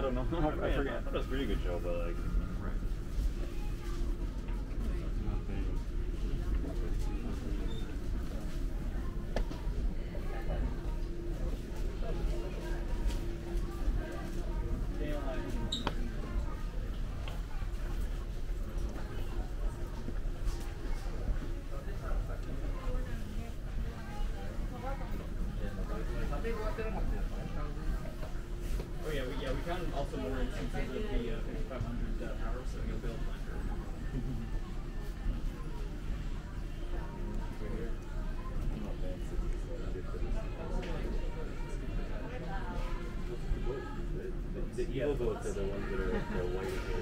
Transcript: don't know. I forget. I thought it was a pretty good show, but like. Boats are the ones that are the white hair.